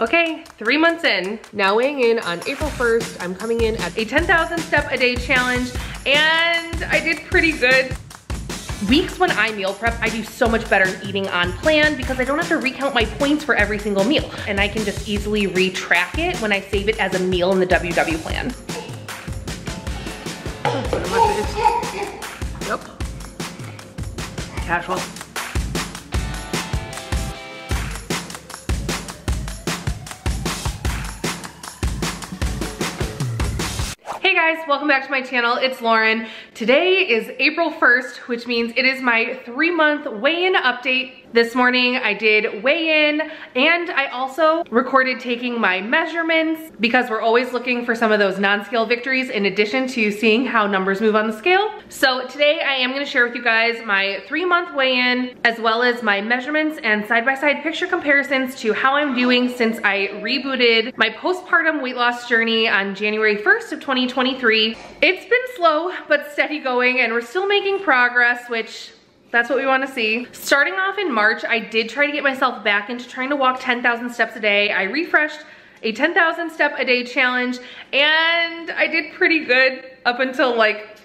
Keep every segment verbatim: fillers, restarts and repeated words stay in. Okay, three months in. Now weighing in on April first, I'm coming in at a ten thousand step a day challenge, and I did pretty good. Weeks when I meal prep, I do so much better in eating on plan because I don't have to recount my points for every single meal. And I can just easily retrack it when I save it as a meal in the W W plan. That's what I'm yep. Casual. Hey guys, welcome back to my channel. It's Lauren. Today is April first, which means it is my three month weigh-in update. This morning I did weigh in, and I also recorded taking my measurements because we're always looking for some of those non-scale victories in addition to seeing how numbers move on the scale. So today I am going to share with you guys my three month weigh-in as well as my measurements and side-by-side picture comparisons to how I'm doing since I rebooted my postpartum weight loss journey on January first of twenty twenty. It's been slow but steady going, and we're still making progress, which that's what we want to see. Starting off in March, I did try to get myself back into trying to walk ten thousand steps a day. I refreshed a ten thousand step a day challenge, and I did pretty good up until like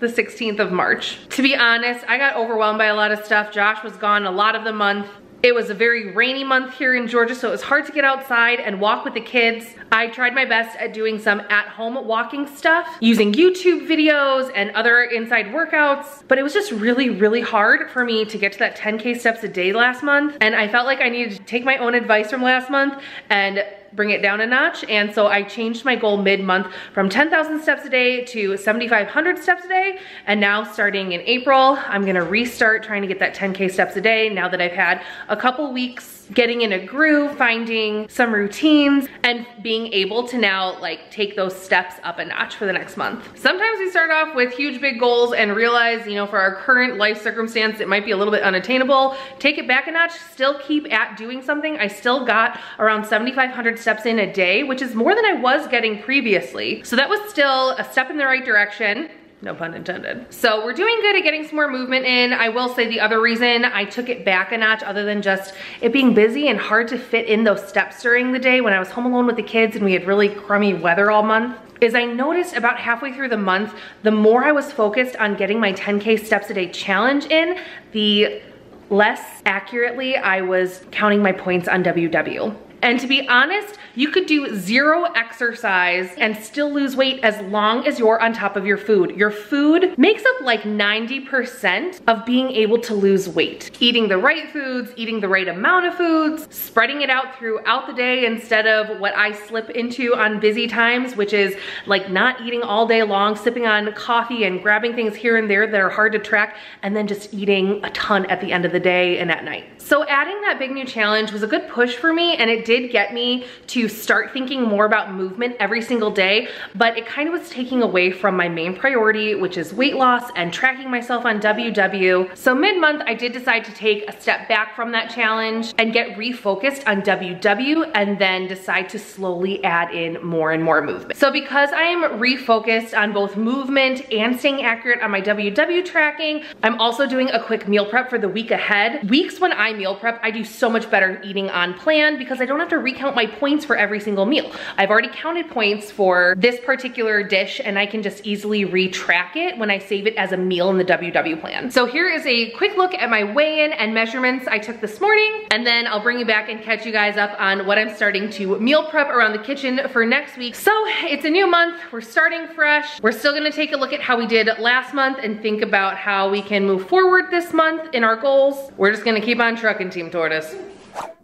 the sixteenth of March. To be honest, I got overwhelmed by a lot of stuff. Josh was gone a lot of the month. It was a very rainy month here in Georgia, so it was hard to get outside and walk with the kids. I tried my best at doing some at-home walking stuff using YouTube videos and other inside workouts, but it was just really, really hard for me to get to that ten K steps a day last month. And I felt like I needed to take my own advice from last month and bring it down a notch. And so I changed my goal mid-month from ten thousand steps a day to seventy-five hundred steps a day. And now starting in April, I'm gonna restart trying to get that ten K steps a day now that I've had a couple weeks getting in a groove, finding some routines, and being able to now like take those steps up a notch for the next month. Sometimes we start off with huge big goals and realize, you know, for our current life circumstance, it might be a little bit unattainable. Take it back a notch, still keep at doing something. I still got around seventy-five hundred steps in a day, which is more than I was getting previously. So that was still a step in the right direction. No pun intended. So we're doing good at getting some more movement in. I will say the other reason I took it back a notch, other than just it being busy and hard to fit in those steps during the day when I was home alone with the kids and we had really crummy weather all month, is I noticed about halfway through the month, the more I was focused on getting my ten K steps a day challenge in, the less accurately I was counting my points on W W. And to be honest, you could do zero exercise and still lose weight as long as you're on top of your food. Your food makes up like ninety percent of being able to lose weight. Eating the right foods, eating the right amount of foods, spreading it out throughout the day instead of what I slip into on busy times, which is like not eating all day long, sipping on coffee and grabbing things here and there that are hard to track, and then just eating a ton at the end of the day and at night. So adding that big new challenge was a good push for me, and it did get me to start thinking more about movement every single day, but it kind of was taking away from my main priority, which is weight loss and tracking myself on W W. So mid-month, I did decide to take a step back from that challenge and get refocused on W W, and then decide to slowly add in more and more movement. So because I am refocused on both movement and staying accurate on my W W tracking, I'm also doing a quick meal prep for the week ahead. Weeks when I meal prep, I do so much better in eating on plan because I don't have to recount my points for every single meal. I've already counted points for this particular dish, and I can just easily retrack it when I save it as a meal in the W W plan. So here is a quick look at my weigh-in and measurements I took this morning, and then I'll bring you back and catch you guys up on what I'm starting to meal prep around the kitchen for next week. So it's a new month, we're starting fresh. We're still gonna take a look at how we did last month and think about how we can move forward this month in our goals. We're just gonna keep on trucking, Team Tortoise.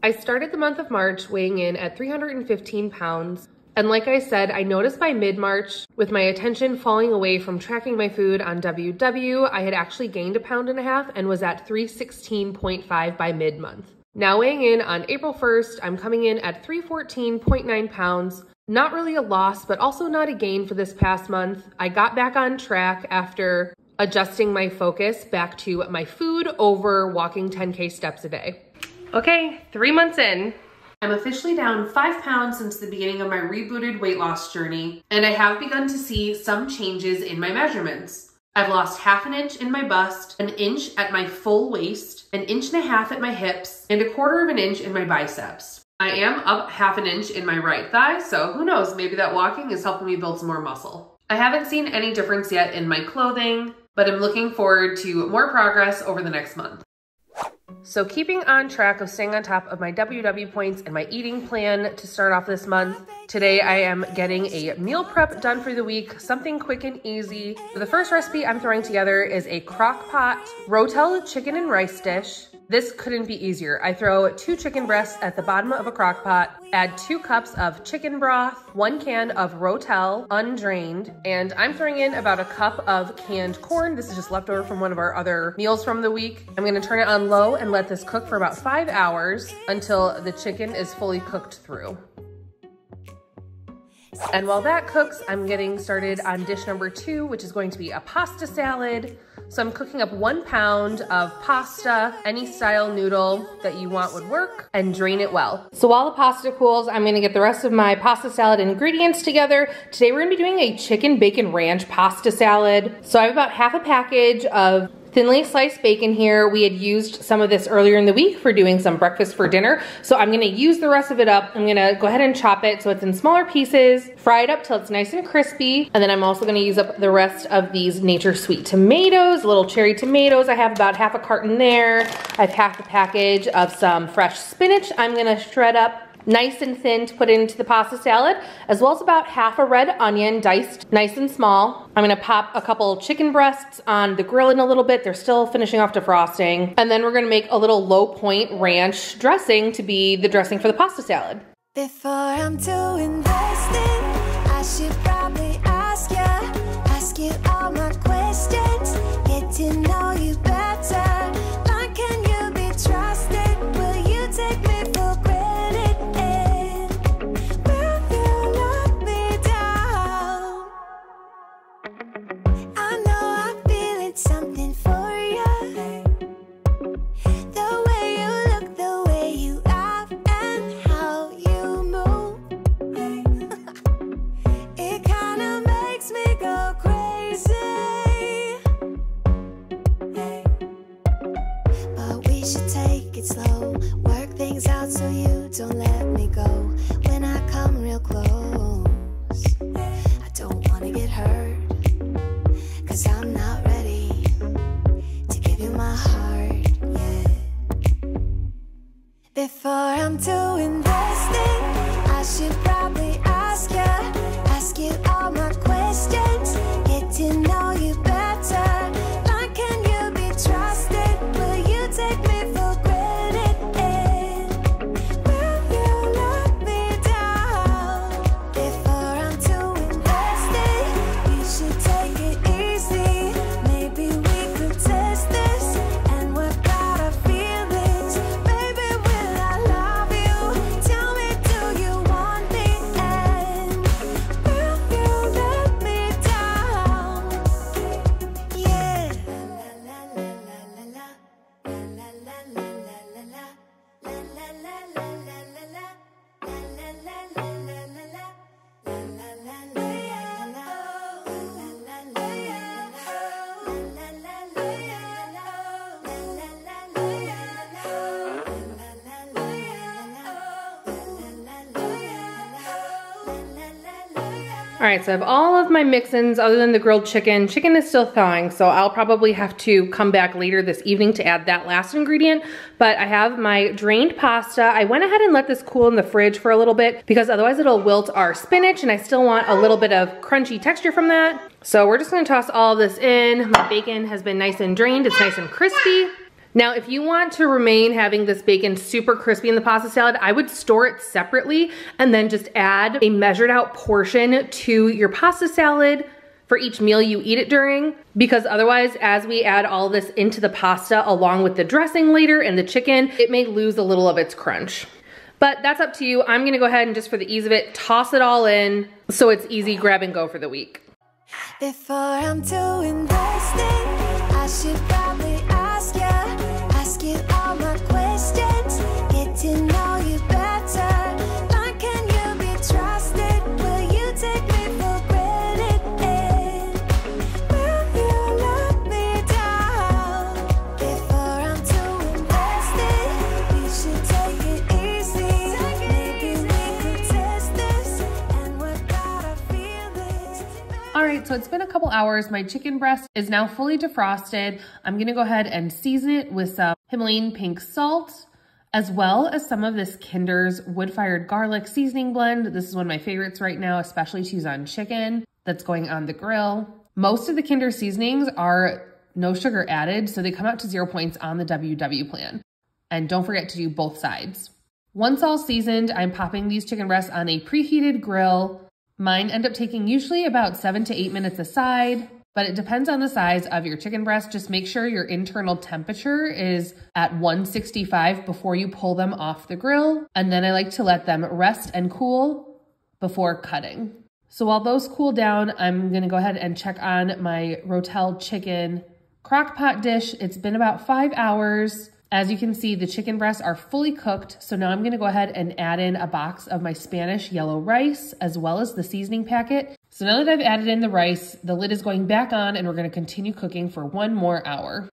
I started the month of March weighing in at three hundred fifteen pounds, and like I said, I noticed by mid-March, with my attention falling away from tracking my food on W W, I had actually gained a pound and a half and was at three sixteen point five by mid-month. Now weighing in on April first, I'm coming in at three fourteen point nine pounds. Not really a loss, but also not a gain for this past month. I got back on track after adjusting my focus back to my food over walking ten K steps a day. Okay, three months in. I'm officially down five pounds since the beginning of my rebooted weight loss journey, and I have begun to see some changes in my measurements. I've lost half an inch in my bust, an inch at my full waist, an inch and a half at my hips, and a quarter of an inch in my biceps. I am up half an inch in my right thigh, so who knows, maybe that walking is helping me build some more muscle. I haven't seen any difference yet in my clothing, but I'm looking forward to more progress over the next month. So keeping on track of staying on top of my W W points and my eating plan to start off this month, today I am getting a meal prep done for the week, something quick and easy. The first recipe I'm throwing together is a crock pot Rotel chicken and rice dish. This couldn't be easier. I throw two chicken breasts at the bottom of a crock pot, add two cups of chicken broth, one can of Rotel, undrained, and I'm throwing in about a cup of canned corn. This is just leftover from one of our other meals from the week. I'm gonna turn it on low and let this cook for about five hours until the chicken is fully cooked through. And while that cooks, I'm getting started on dish number two, which is going to be a pasta salad. So I'm cooking up one pound of pasta, any style noodle that you want would work, and drain it well. So while the pasta cools, I'm gonna get the rest of my pasta salad ingredients together. Today we're gonna be doing a chicken bacon ranch pasta salad. So I have about half a package of thinly sliced bacon here. We had used some of this earlier in the week for doing some breakfast for dinner. So I'm gonna use the rest of it up. I'm gonna go ahead and chop it so it's in smaller pieces, fry it up till it's nice and crispy. And then I'm also gonna use up the rest of these Nature Sweet tomatoes, little cherry tomatoes. I have about half a carton there. I have half a package of some fresh spinach. I'm gonna shred up nice and thin to put into the pasta salad, as well as about half a red onion diced nice and small. I'm gonna pop a couple chicken breasts on the grill in a little bit. They're still finishing off defrosting. And then we're gonna make a little low point ranch dressing to be the dressing for the pasta salad. Before I'm too invested, I should probably ask you, ask you all my questions, get to know you better. All right, so I have all of my mix-ins other than the grilled chicken. Chicken is still thawing, so I'll probably have to come back later this evening to add that last ingredient, but I have my drained pasta. I went ahead and let this cool in the fridge for a little bit because otherwise it'll wilt our spinach and I still want a little bit of crunchy texture from that. So we're just gonna toss all this in. My bacon has been nice and drained. It's nice and crispy. Now, if you want to remain having this bacon super crispy in the pasta salad, I would store it separately and then just add a measured out portion to your pasta salad for each meal you eat it during, because otherwise, as we add all this into the pasta along with the dressing later and the chicken, it may lose a little of its crunch. But that's up to you. I'm gonna go ahead and just for the ease of it, toss it all in so it's easy grab and go for the week. Before I'm too invested, I should probably ask you. right, so it's been a couple hours. My chicken breast is now fully defrosted. I'm gonna go ahead and season it with some Himalayan pink salt, as well as some of this Kinder's wood-fired garlic seasoning blend. This is one of my favorites right now, especially to use on chicken that's going on the grill. Most of the Kinder seasonings are no sugar added, so they come out to zero points on the W W plan. And don't forget to do both sides. Once all seasoned, I'm popping these chicken breasts on a preheated grill. Mine end up taking usually about seven to eight minutes aside, but it depends on the size of your chicken breast. Just make sure your internal temperature is at one sixty-five before you pull them off the grill. And then I like to let them rest and cool before cutting. So while those cool down, I'm gonna go ahead and check on my Rotel chicken crock pot dish. It's been about five hours. As you can see, the chicken breasts are fully cooked, so now I'm gonna go ahead and add in a box of my Spanish yellow rice, as well as the seasoning packet. So now that I've added in the rice, the lid is going back on and we're gonna continue cooking for one more hour.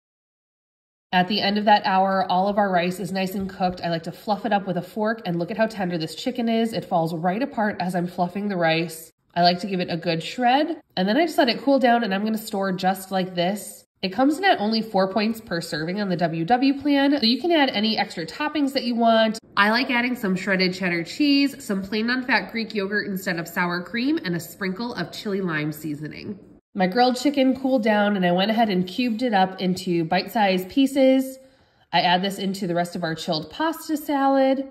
At the end of that hour, all of our rice is nice and cooked. I like to fluff it up with a fork, and look at how tender this chicken is. It falls right apart as I'm fluffing the rice. I like to give it a good shred, and then I just let it cool down, and I'm gonna store just like this. It comes in at only four points per serving on the W W plan, so you can add any extra toppings that you want. I like adding some shredded cheddar cheese, some plain non-fat Greek yogurt instead of sour cream, and a sprinkle of chili lime seasoning. My grilled chicken cooled down and I went ahead and cubed it up into bite-sized pieces. I add this into the rest of our chilled pasta salad.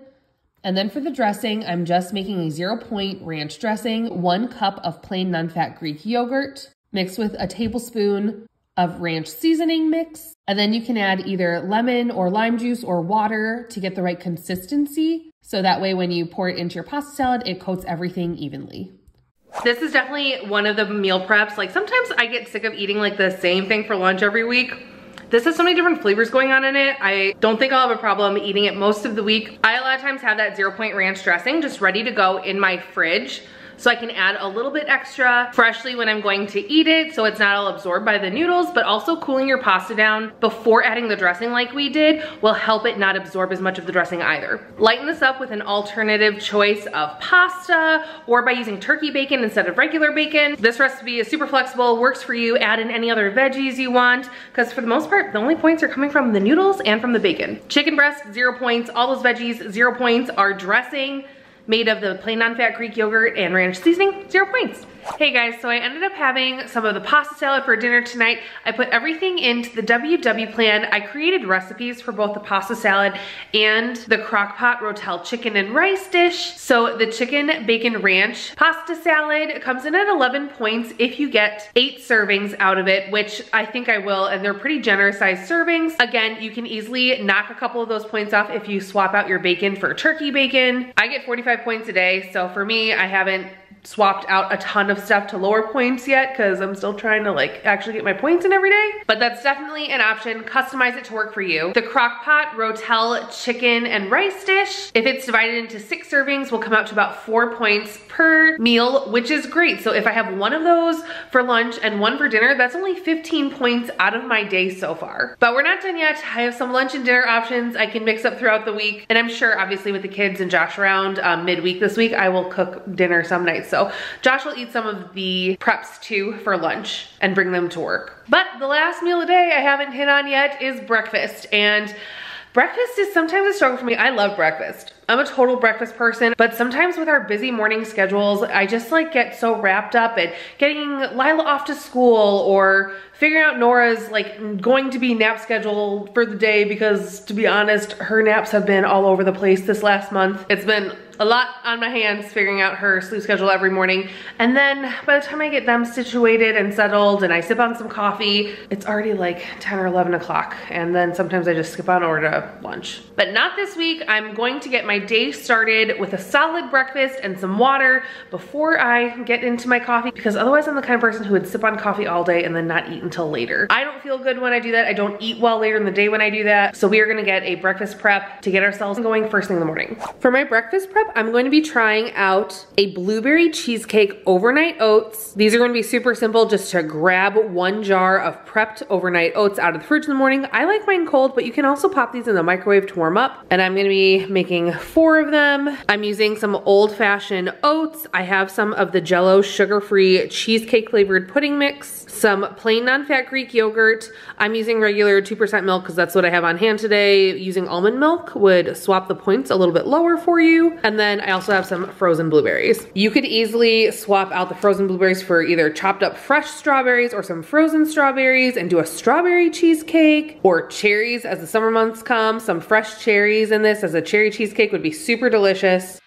And then for the dressing, I'm just making a zero-point ranch dressing, one cup of plain non-fat Greek yogurt mixed with a tablespoon of ranch seasoning mix. And then you can add either lemon or lime juice or water to get the right consistency. So that way when you pour it into your pasta salad, it coats everything evenly. This is definitely one of the meal preps. Like sometimes I get sick of eating like the same thing for lunch every week. This has so many different flavors going on in it. I don't think I'll have a problem eating it most of the week. I a lot of times have that zero point ranch dressing just ready to go in my fridge. So I can add a little bit extra freshly when I'm going to eat it, so it's not all absorbed by the noodles, but also cooling your pasta down before adding the dressing like we did will help it not absorb as much of the dressing either. Lighten this up with an alternative choice of pasta or by using turkey bacon instead of regular bacon. This recipe is super flexible, works for you. Add in any other veggies you want, because for the most part, the only points are coming from the noodles and from the bacon. Chicken breast, zero points. All those veggies, zero points. Our dressing, made of the plain non-fat Greek yogurt and ranch seasoning, zero points. Hey guys, so I ended up having some of the pasta salad for dinner tonight. I put everything into the W W plan. I created recipes for both the pasta salad and the crock pot Rotel chicken and rice dish. So the chicken bacon ranch pasta salad comes in at eleven points if you get eight servings out of it, which I think I will, and they're pretty generous sized servings. Again, you can easily knock a couple of those points off if you swap out your bacon for turkey bacon. I get forty-five points a day, so for me, I haven't swapped out a ton of stuff to lower points yet because I'm still trying to like actually get my points in every day. But that's definitely an option. Customize it to work for you. The crock pot Rotel chicken and rice dish, if it's divided into six servings, will come out to about four points per meal, which is great. So if I have one of those for lunch and one for dinner, that's only fifteen points out of my day so far. But we're not done yet. I have some lunch and dinner options I can mix up throughout the week. And I'm sure obviously with the kids and Josh around um, midweek this week, I will cook dinner some nights. So Josh will eat some of the preps too for lunch and bring them to work. But the last meal of the day I haven't hit on yet is breakfast. And breakfast is sometimes a struggle for me. I love breakfast. I'm a total breakfast person, but sometimes with our busy morning schedules, I just like get so wrapped up in getting Lila off to school or figuring out Nora's like going to be nap scheduled for the day, because to be honest, her naps have been all over the place this last month. It's been a lot on my hands figuring out her sleep schedule every morning. And then by the time I get them situated and settled and I sip on some coffee, it's already like ten or eleven o'clock. And then sometimes I just skip on over to lunch. But not this week. I'm going to get my day started with a solid breakfast and some water before I get into my coffee, because otherwise I'm the kind of person who would sip on coffee all day and then not eat until later. I don't feel good when I do that. I don't eat well later in the day when I do that. So we are gonna get a breakfast prep to get ourselves going first thing in the morning. For my breakfast prep, I'm going to be trying out a blueberry cheesecake overnight oats. These are going to be super simple, just to grab one jar of prepped overnight oats out of the fridge in the morning. I like mine cold, but you can also pop these in the microwave to warm up. And I'm going to be making four of them. I'm using some old-fashioned oats. I have some of the Jell-O sugar-free cheesecake flavored pudding mix, some plain non-fat Greek yogurt. I'm using regular two percent milk because that's what I have on hand today. Using almond milk would swap the points a little bit lower for you. And then I also have some frozen blueberries. You could easily swap out the frozen blueberries for either chopped up fresh strawberries or some frozen strawberries and do a strawberry cheesecake, or cherries as the summer months come. Some fresh cherries in this as a cherry cheesecake would be super delicious.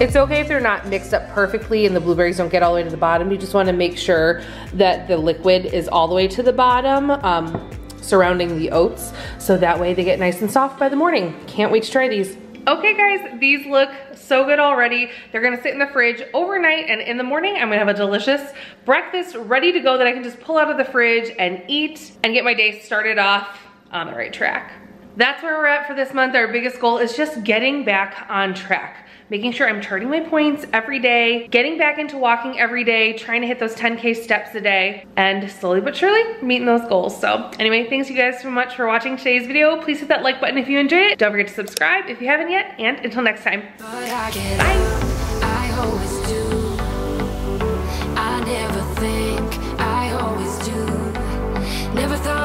It's okay if they're not mixed up perfectly and the blueberries don't get all the way to the bottom. You just want to make sure that the liquid is all the way to the bottom, um, surrounding the oats, so that way they get nice and soft by the morning. Can't wait to try these. Okay guys, these look so good already. They're gonna sit in the fridge overnight, and in the morning I'm gonna have a delicious breakfast ready to go that I can just pull out of the fridge and eat and get my day started off on the right track. That's where we're at for this month. Our biggest goal is just getting back on track. Making sure I'm charting my points every day, getting back into walking every day, trying to hit those ten K steps a day, and slowly but surely meeting those goals. So anyway, thanks you guys so much for watching today's video. Please hit that like button if you enjoyed it. Don't forget to subscribe if you haven't yet, and until next time, but I get bye. Up, I always do. I never think, I always do. Never thought